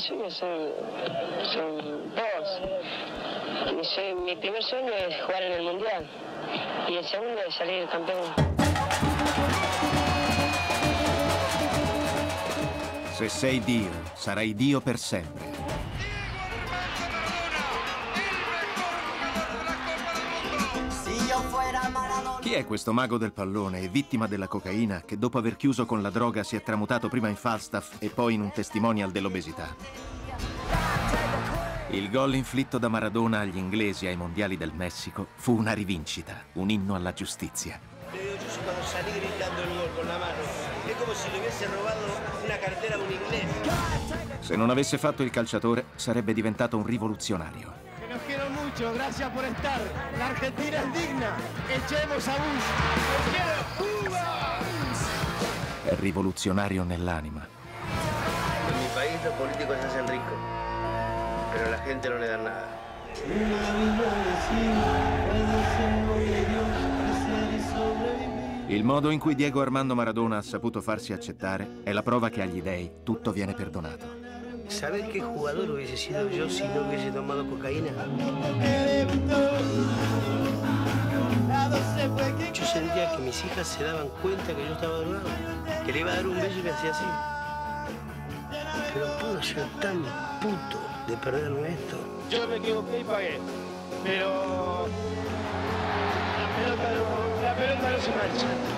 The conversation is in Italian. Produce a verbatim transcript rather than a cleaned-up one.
sueños son, son dos. Mi, sueño, mi primer sueño es jugar en el Mundial y el segundo es salir campeón. Se sei Dio, sarai Dio per sempre. Diego Armando Maradona, il record della Coppa del Mondo. Chi è questo mago del pallone e vittima della cocaina che dopo aver chiuso con la droga si è tramutato prima in Falstaff e poi in un testimonial dell'obesità? Il gol inflitto da Maradona agli inglesi ai mondiali del Messico fu una rivincita, un inno alla giustizia. Se non avesse fatto il calciatore, sarebbe diventato un rivoluzionario. Nos quiero mucho, gracias por estar. La Argentina es digna. Echemos a Bush. Nos quiero Cuba. È rivoluzionario nell'anima. In mi país los políticos se hacen ricos, pero la gente no le da nada. Il modo in cui Diego Armando Maradona ha saputo farsi accettare è la prova che agli dèi tutto viene perdonato. Saber che giocatore avessi sido io se non avessi tomato cocaina? Io sentia che mis hijas se daban cuenta che io stavo drogado, che le iba a dar un beso e me hacía así. Pero pudo ser tan puto de perderme esto. Yo me equivoqué y pagué, pero la pelota no. Pero no se mancha.